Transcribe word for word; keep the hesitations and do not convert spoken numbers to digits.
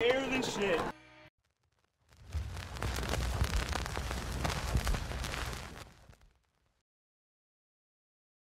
Barely shit.